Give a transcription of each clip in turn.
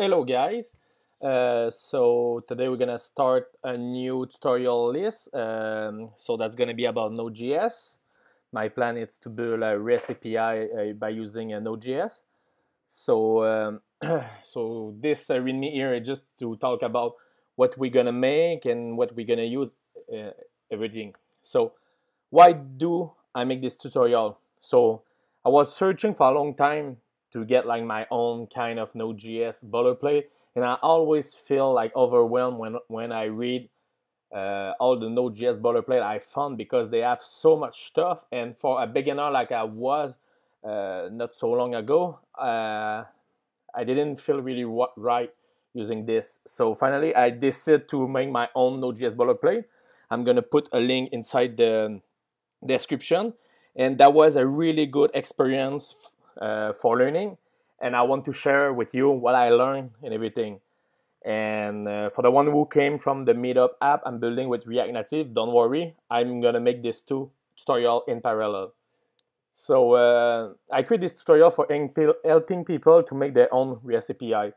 Hello guys, so today we're gonna start a new tutorial list, so that's gonna be about Node.js. My plan is to build a REST API by using Node.js. So so this readme here is just to talk about what we're gonna make and what we're gonna use, everything. So why do I make this tutorial? So I was searching for a long time to get like my own kind of Node.js boilerplate, and I always feel like overwhelmed when I read all the Node.js boilerplate I found, because they have so much stuff, and for a beginner like I was not so long ago, I didn't feel really right using this. So finally I decided to make my own Node.js boilerplate. I'm gonna put a link inside the description, and that was a really good experience for learning, and I want to share with you what I learned and everything. And for the one who came from the Meetup app I'm building with React Native, don't worry, I'm gonna make this tutorial in parallel. So I create this tutorial for helping people to make their own REST API,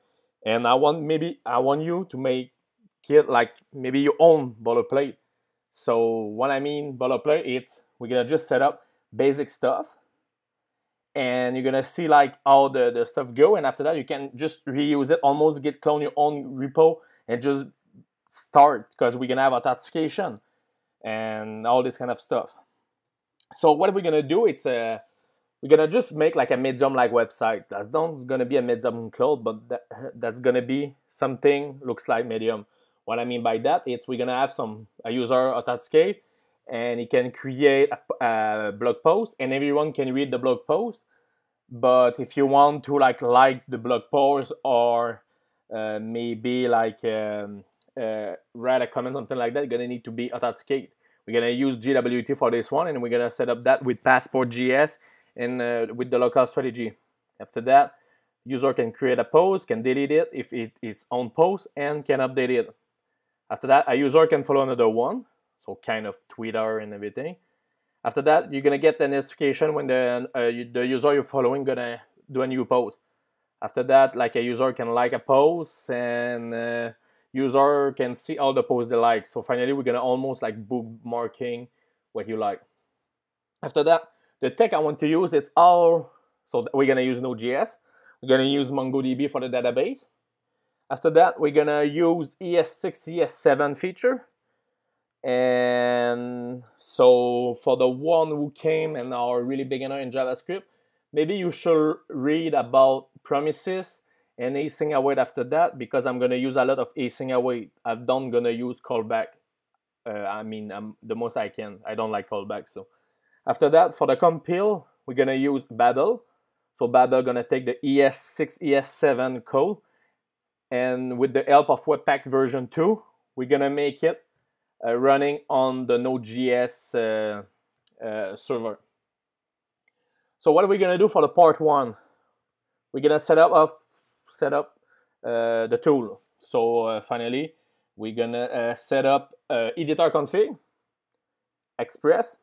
and I want you to make it like maybe your own boilerplate. So what I mean boilerplate, it's we're gonna just set up basic stuff, and you're gonna see like how the stuff go, and after that you can just reuse it, almost clone your own repo and just start, because we're gonna have authentication and all this kind of stuff. So what we're gonna do, it's we're gonna just make like a medium like website. That's not gonna be a medium cloud, but that's gonna be something looks like medium. What I mean by that, it's we're gonna have a user authenticate, and he can create a blog post, and everyone can read the blog post. But if you want to like the blog post, or maybe write a comment, something like that, you're gonna need to be authenticated. We're gonna use JWT for this one, and we're gonna set up that with Passport.js and with the local strategy. After that, user can create a post, can delete it if it is own post, and can update it. After that, a user can follow another one, so kind of Twitter and everything. After that, you're gonna get the notification when the user you're following gonna do a new post. After that, like a user can like a post, and user can see all the posts they like. So finally, we're gonna almost like bookmarking what you like. After that, the tech I want to use, it's all, so we're gonna use Node.js. We're gonna use MongoDB for the database. After that, we're gonna use ES6, ES7 feature. And so for the one who came and are really beginner in JavaScript, maybe you should read about promises and async await after that, because I'm going to use a lot of async await. I'm not going to use callback. The most I can. I don't like callback. So after that, for the compile, we're going to use Babel. So Babel going to take the ES6, ES7 code, and with the help of Webpack version 2, we're going to make it running on the Node.js server. So what are we gonna do for the part one? We're gonna set up the tool. So finally, we're gonna set up EditorConfig, Express,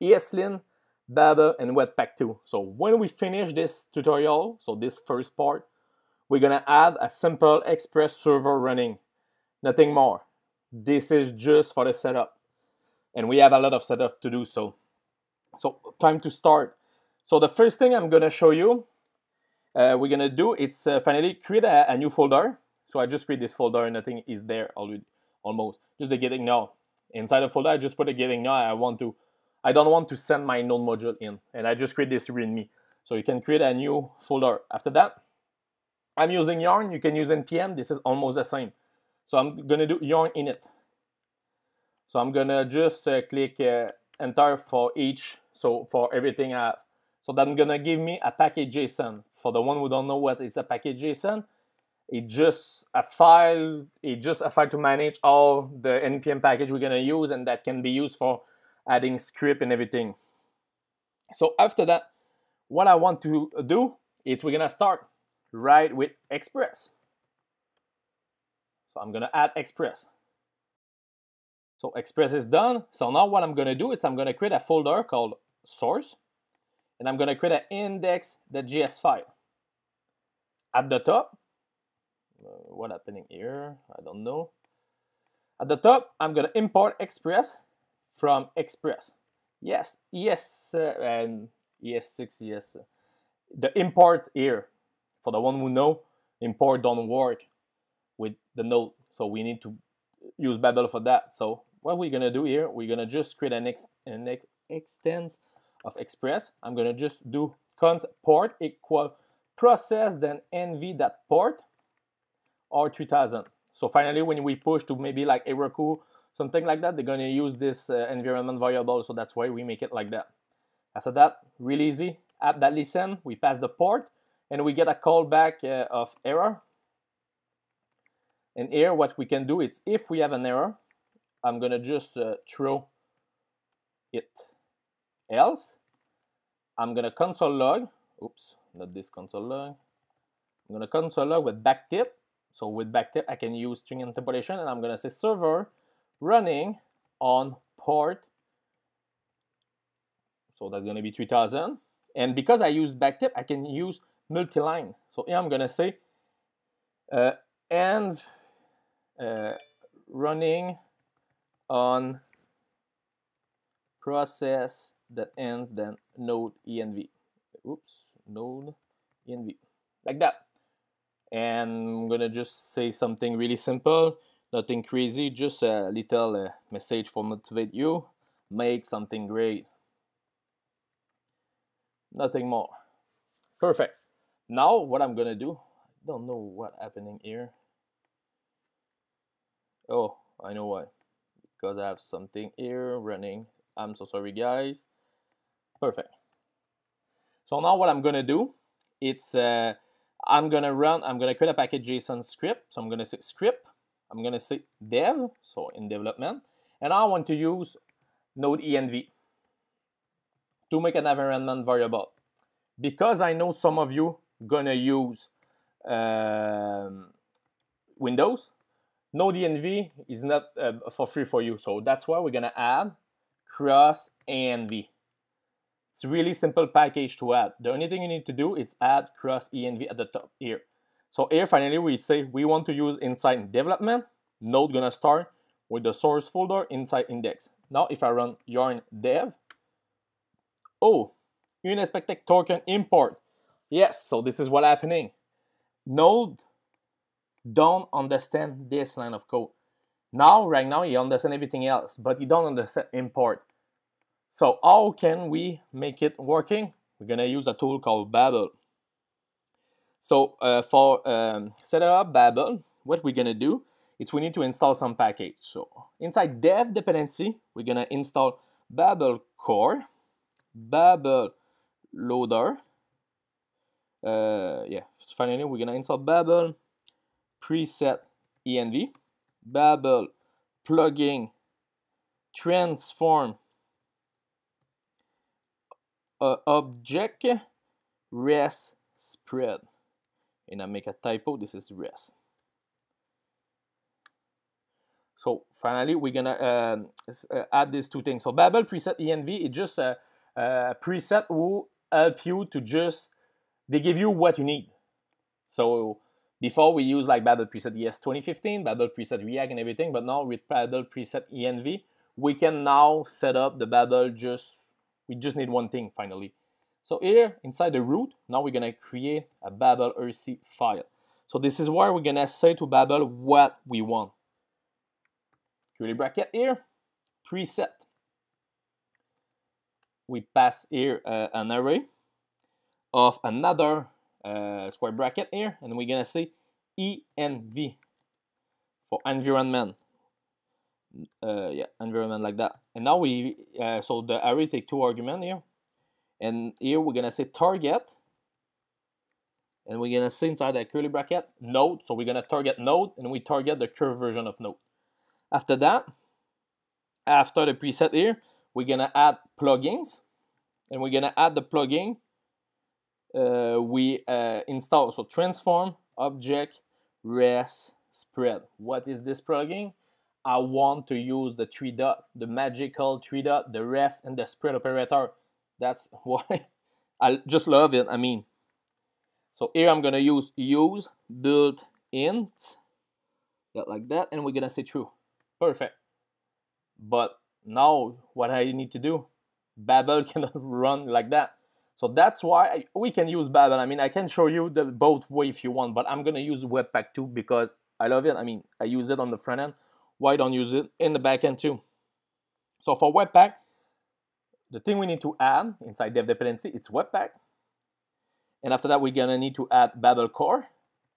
ESLint, Babel, and Webpack 2. So when we finish this tutorial, so this first part, we're gonna add a simple Express server running, nothing more. This is just for the setup, and we have a lot of setup to do. So time to start. So the first thing I'm gonna show you, we're gonna do, it's finally create a new folder. So I just create this folder, and nothing is there already, almost just the getting now. Inside the folder I just put a getting now. I don't want to send my node module in, and I just create this readme. So you can create a new folder. After that, I'm using yarn. You can use npm. This is almost the same. So I'm gonna do yarn init. So I'm gonna just click enter for each, so for everything I have. So that's gonna give me a package.json. For the one who don't know what is a package.json, it's just a file to manage all the npm package we're gonna use, and that can be used for adding script and everything. So after that, what I want to do is we're gonna start right with Express. So I'm gonna add Express. So Express is done. So now what I'm gonna do is I'm gonna create a folder called source, and I'm gonna create an index.js file. At the top, what happening here? I don't know. At the top, I'm gonna import Express from Express. Yes, and ES6, yes. The import here, for the one who know, import don't work with the node, so we need to use Babel for that. So what we're gonna do here, we're gonna just create an extends of Express. I'm gonna just do const port equal process then env that port or 3000. So finally, when we push to maybe like Heroku, something like that, they're gonna use this environment variable. So that's why we make it like that. After that, really easy. At that listen, we pass the port and we get a callback of error. And here, what we can do is if we have an error, I'm gonna just throw it else. I'm gonna console log. Oops, not this console log. I'm gonna console log with backtip. So with backtip, I can use string interpolation, and I'm gonna say server running on port. So that's gonna be 3000. And because I use backtip, I can use multiline. So here I'm gonna say running on process that ends then node env. Oops, node env, like that. And I'm gonna just say something really simple, nothing crazy, just a little message for motivate you, make something great. Nothing more. Perfect. Now what I'm gonna do, I don't know what happening here. Oh, I know why, because I have something here running. I'm so sorry guys. Perfect. So now what I'm gonna do, it's I'm gonna create a package.json script. So I'm gonna say script, I'm gonna say dev, so in development, and I want to use node env to make an environment variable, because I know some of you gonna use Windows. Node env is not for free for you, so that's why we're gonna add cross env. It's a really simple package to add. The only thing you need to do is add cross env at the top here. So here finally we say we want to use inside development. Node gonna start with the source folder inside index. Now if I run yarn dev, oh, unexpected token import. Yes, so this is what happening. Node don't understand this line of code. Now, right now, he understands everything else, but he don't understand import. So how can we make it working? We're gonna use a tool called Babel. So for set up Babel, what we're gonna do is we need to install some package. So inside dev dependency, we're gonna install Babel Core, Babel Loader. Yeah, finally, we're gonna install Babel Preset ENV, Babel Plugin Transform Object REST Spread, and I make a typo, this is REST. So finally we're gonna add these two things. So Babel Preset ENV is just a preset who help you to just, they give you what you need. So before we use like Babel Preset ES2015, Babel Preset React and everything, but now with Babel Preset ENV, we can now set up the Babel just, we just need one thing finally. So here inside the root, now we're gonna create a Babel RC file. So this is where we're gonna say to Babel what we want. Curly bracket here, preset. We pass here an array of another square bracket here, and we're gonna say env for environment, yeah, environment like that. And now we so the array take two arguments here, and here we're gonna say target, and we're gonna say inside that curly bracket node. So we're gonna target node, and we target the current version of node. After that, after the preset here, we're gonna add plugins, and we're gonna add the plugin install, so transform object REST spread. What is this plugin? I want to use the three dot, the magical three dot, the REST and the spread operator. That's why I just love it. I mean, so here I'm gonna use build int, like that, and we're gonna say true. Perfect. But now what I need to do, Babel cannot run like that. So that's why we can use Babel. I mean, I can show you the both way if you want, but I'm gonna use Webpack too because I love it. I mean, I use it on the front end. Why don't use it in the back end too? So for Webpack, the thing we need to add inside dev dependency, it's Webpack. And after that, we're gonna need to add Babel Core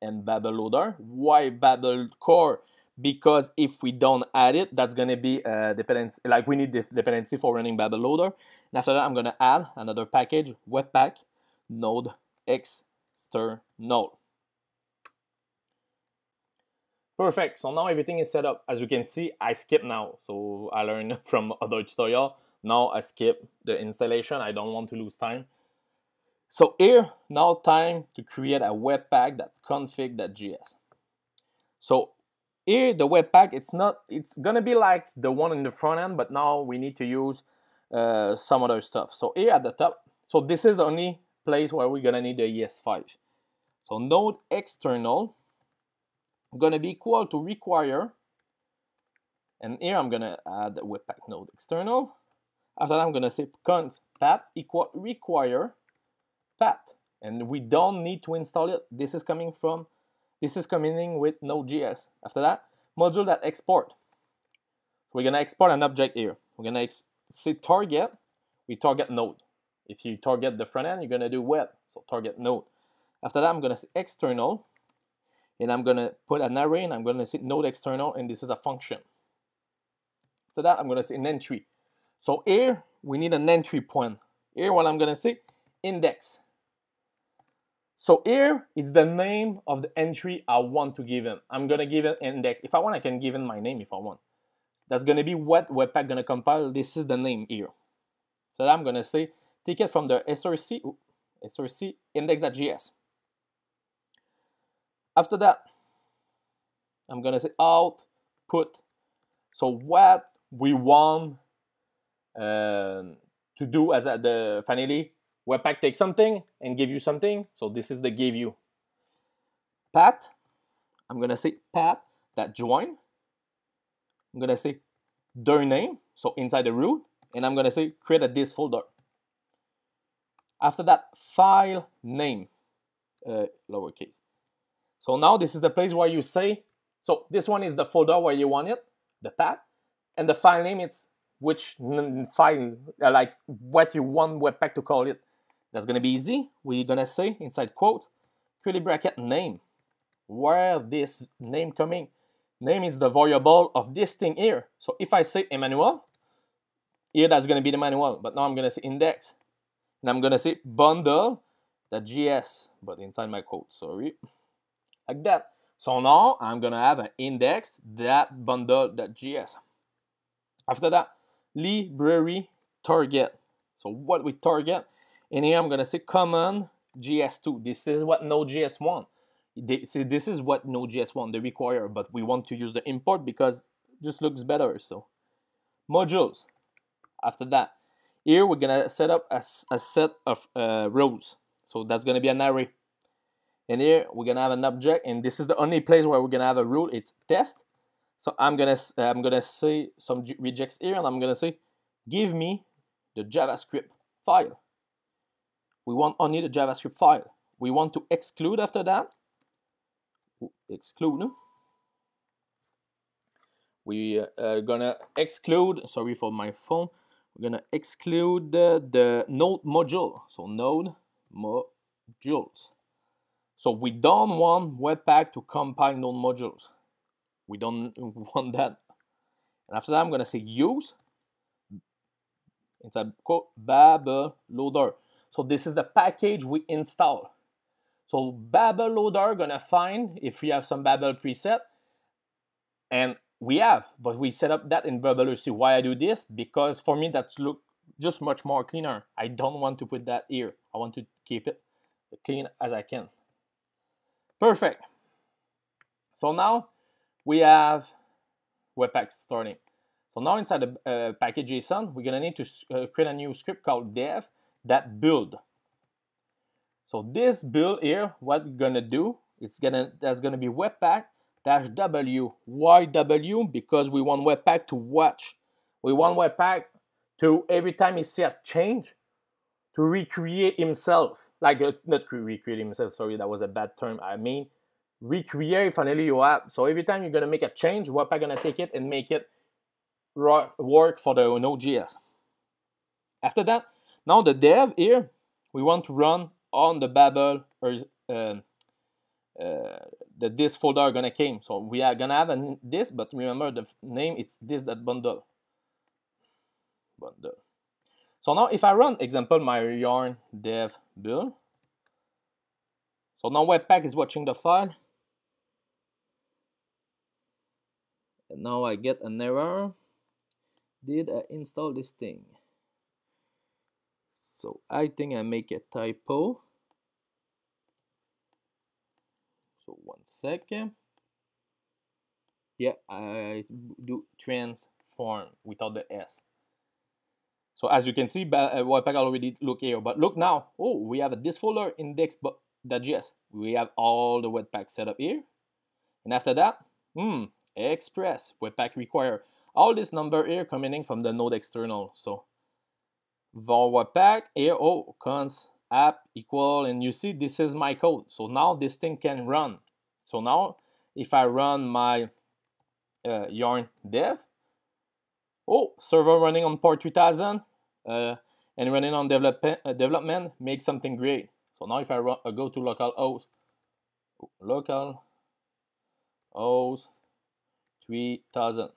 and Babel Loader. Why Babel Core? Because if we don't add it, that's gonna be a dependency, like we need this dependency for running Babel Loader. And after that, I'm gonna add another package, webpack-node-externals. Perfect, so now everything is set up. As you can see, I skip now. So I learned from other tutorial. Now I skip the installation. I don't want to lose time. So here, now time to create a webpack-config.js. So here the webpack, it's gonna be like the one in the front end, but now we need to use some other stuff. So here at the top, so this is the only place where we're gonna need the ES5. So node external gonna be equal to require, and here I'm gonna add webpack node external. After that, I'm gonna say const path equal require path, and we don't need to install it. This is coming from, this is coming in with Node.js. After that, module that export. We're gonna export an object here. We're gonna say target, we target node. If you target the front end, you're gonna do web, so target node. After that, I'm gonna say external, and I'm gonna put an array, and I'm gonna say node external, and this is a function. After that, I'm gonna say an entry. So here, we need an entry point. Here, what I'm gonna say, index. So here it's the name of the entry I want to give him. I'm gonna give an index. If I want, I can give him my name if I want. That's gonna be what Webpack gonna compile. This is the name here. So I'm gonna say ticket from the src index.js. After that, I'm gonna say output. So what we want to do as at the finally. Webpack takes something and give you something, so this is the give you. Path, I'm gonna say path that join. I'm gonna say their name, so inside the root, and I'm gonna say create a this folder. After that, file name, lowercase. So now this is the place where you say, so this one is the folder where you want it, the path, and the file name, it's which file, like what you want Webpack to call it. That's gonna be easy. We're gonna say inside quote, curly bracket name. Where this name coming? Name is the variable of this thing here. So if I say Emmanuel, here that's gonna be the manual. But now I'm gonna say index, and I'm gonna say bundle.js, but inside my quote, sorry, like that. So now I'm gonna have an index that bundle.js. After that, library target. So what we target, and here I'm gonna say CommonJS2. This is what Node.js wants. This is what Node.js wants, they require, but we want to use the import because it just looks better. So modules. After that, here we're gonna set up a set of rows. So that's gonna be an array. And here we're gonna have an object, and this is the only place where we're gonna have a rule. It's test. So I'm gonna say some rejects here, and I'm gonna say, give me the JavaScript file. We want only the JavaScript file. We want to exclude after that. Exclude. We are gonna exclude. Sorry for my phone. We're gonna exclude the node module. So node modules. So we don't want Webpack to compile node modules. We don't want that. And after that, I'm gonna say use inside quote Babel Loader. So this is the package we install. So Babel Loader gonna find if we have some Babel preset, and we have, but we set up that in Babel. You see why I do this? Because for me that's look just much more cleaner. I don't want to put that here. I want to keep it clean as I can. Perfect. So now we have Webpack starting. So now inside the package JSON, we're gonna need to create a new script called dev that build. So this build here, what we're gonna do, that's gonna be webpack-w. Why W? Because we want webpack to watch. We want webpack to, every time he see a change, to recreate himself. Like, not recreate himself, sorry, that was a bad term. I mean, recreate finally your app. So every time you're gonna make a change, Webpack gonna take it and make it work for the Node.js. After that, now the dev here, we want to run on the Babel, or this folder gonna came. So we are gonna have this, but remember the name, it's this.bundle. Bundle. So now if I run, example, my yarn dev build, so now Webpack is watching the file. And now I get an error. Did I install this thing? So I think I make a typo. So 1 second. Yeah, I do transform without the S. So as you can see, Webpack already look here, but look now. Oh, we have this folder index.js. We have all the Webpack set up here. And after that, Express, Webpack require. All this number here coming from the node external. So var Webpack here, oh, const app equal, and you see this is my code. So now this thing can run. So now if I run my yarn dev, oh, server running on port 3000 and running on development, make something great. So now if I run, go to localhost 3000,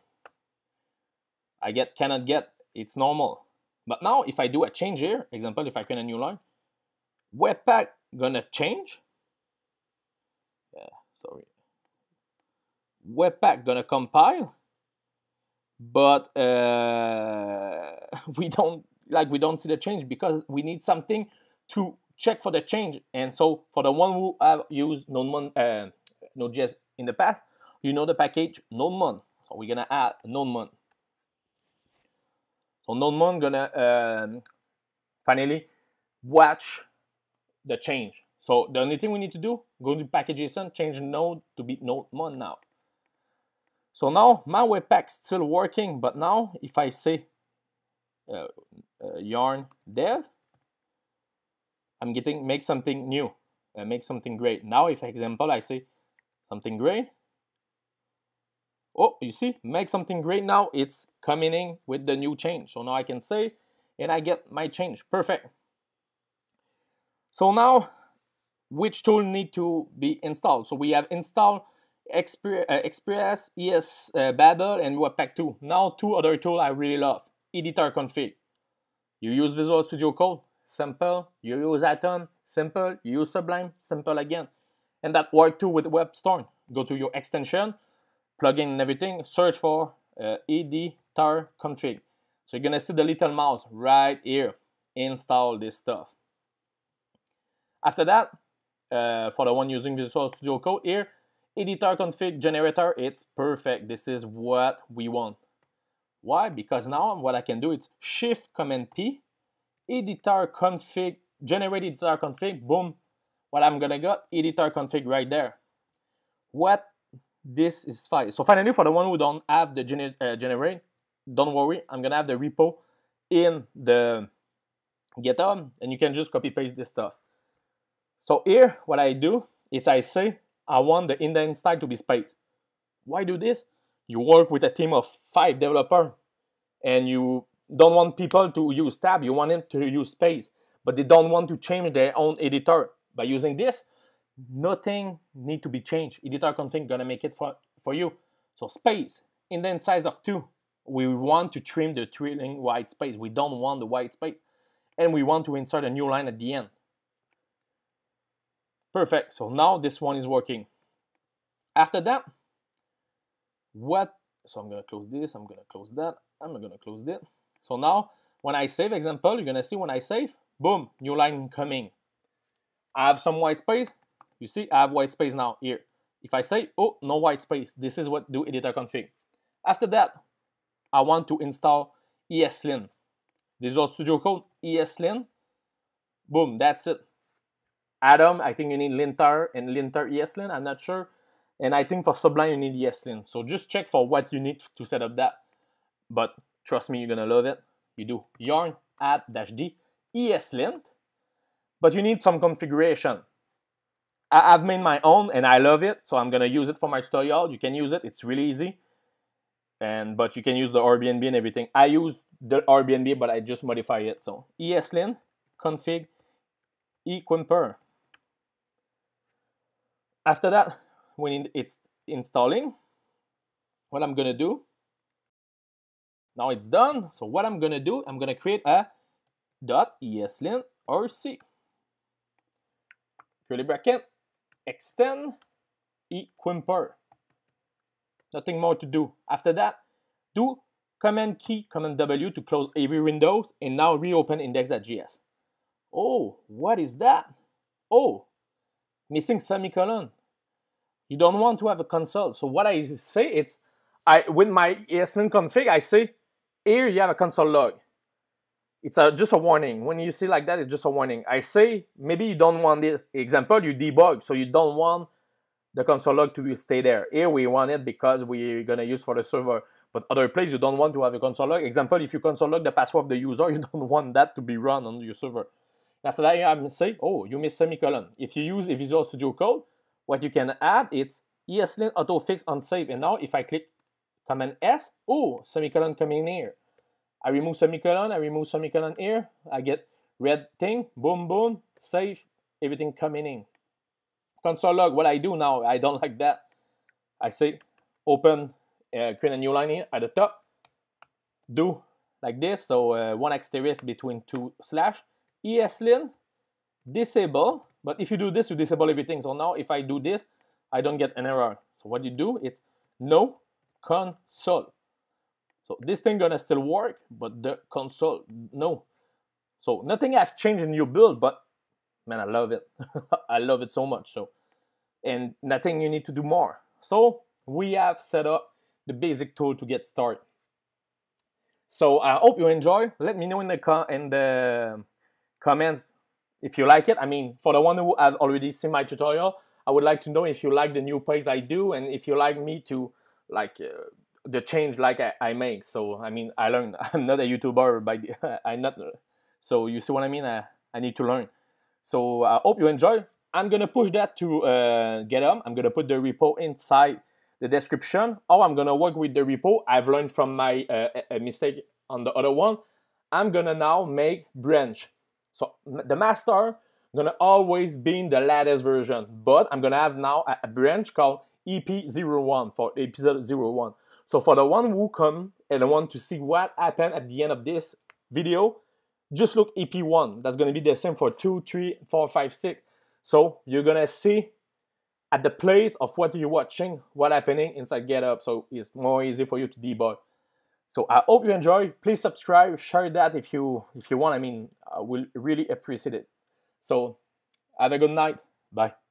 I cannot get, it's normal. But now if I do a change here, example, if I create a new line, Webpack gonna change. Webpack gonna compile. But we don't see the change because we need something to check for the change. And so for the one who have used Node.js in the past, you know the package NodeMon. So we're gonna add NodeMon. So NodeMon gonna finally watch the change. So the only thing we need to do, go to package.json, change node to be NodeMon now. So now my Webpack still working, but now if I say yarn dev, I'm getting make something new, make something great. Now if example I say something great, oh, you see, make something great now, it's coming in with the new change. So now I can say, and I get my change, perfect. So now, which tool need to be installed? So we have installed Express, ES, Babel, and Webpack 2. Now two other tools I really love. EditorConfig. You use Visual Studio Code, simple. You use Atom, simple. You use Sublime, simple again. And that works too with WebStorm. Go to your extension, plug in and everything, search for EditorConfig. So you're gonna see the little mouse right here. Install this stuff. After that, for the one using Visual Studio Code here, Editor config generator, it's perfect. This is what we want. Why? Because now what I can do is shift command P, editor config, generate editor config, boom. What I'm gonna get, editor config right there. What this is fine. So finally, for the one who don't have the generate, don't worry, I'm gonna have the repo in the GitHub and you can just copy paste this stuff. So here, what I do is I say, I want the index style to be spaced. Why do this? You work with a team of 5 developers and you don't want people to use tab, you want them to use space, but they don't want to change their own editor. By using this, nothing needs to be changed. Editor config gonna make it for you. So space, index size of 2. We want to trim the trailing white space. We don't want the white space. And we want to insert a new line at the end. Perfect, so now this one is working. After that, so I'm gonna close this, I'm gonna close that, I'm gonna close that. So now, when I save, example, you're gonna see when I save, boom, new line coming. I have some white space, you see, I have white space now here. If I say, oh, no white space, this is what do editor config. After that, I want to install ESLint. Visual Studio Code, ESLint, boom, that's it. Atom, I think you need linter and linter ESLint, I'm not sure. And I think for Sublime, you need ESLint. So just check for what you need to set up that. But trust me, you're going to love it. You do yarn app-d ESLint, but you need some configuration. I've made my own and I love it, so I'm going to use it for my tutorial. You can use it, it's really easy. But you can use the Airbnb and everything. I use the Airbnb, but I just modify it. So eslint-config-equimper. After that, when it's installing, what I'm going to do, now it's done. So what I'm going to do, I'm going to create a .eslint rc, curly bracket, extend equimper. Nothing more to do. After that, do command key, command W to close every windows, and now reopen index.js. Oh, what is that? Oh, missing semicolon. You don't want to have a console. So what I say is, with my ESLint config, I say, here you have a console log. It's just a warning. When you see like that, it's just a warning. I say, maybe you don't want this. Example, you debug, so you don't want the console log to stay there. Here we want it because we're going to use for the server. But other place, you don't want to have a console log. Example, if you console log the password of the user, you don't want that to be run on your server. After that, I'm say, oh, you missed semicolon. If you use a Visual Studio Code, what you can add is ESLint autofix unsave. And now if I click Command S, oh, semicolon coming here. I remove semicolon here. I get red thing, boom, boom, save, everything coming in. Console log, what I do now, I don't like that. I say open, create a new line here at the top. Do like this, so one asterisk between two slash. ESLint, disable, but if you do this, you disable everything. So now if I do this, I don't get an error. So what you do, it's no console. So this thing gonna still work, but the console, no. So nothing I've changed in your build, but man, I love it. I love it so much. So, and nothing you need to do more. So we have set up the basic tool to get started. So I hope you enjoy. Let me know in the comments if you like it. I mean, for the one who have already seen my tutorial, I would like to know if you like the new plays I do and if you like me to like the change like I make. So I mean, I learned. I'm not a YouTuber by the, I'm not. So you see what I mean? I need to learn. So I hope you enjoy. I'm gonna push that to GitHub. I'm gonna put the repo inside the description. How I'm gonna work with the repo, I've learned from my mistake on the other one. I'm gonna now make branch. So the master gonna always be in the latest version, but I'm gonna have now a branch called EP01 for episode 01. So for the one who come and want to see what happened at the end of this video, just look EP1. That's going to be the same for 2, 3, 4, 5, 6. So you're going to see at the place of what you're watching, what happening inside GitHub. So it's more easy for you to debug. So I hope you enjoy. Please subscribe, share that if you want. I mean, I will really appreciate it. So have a good night. Bye.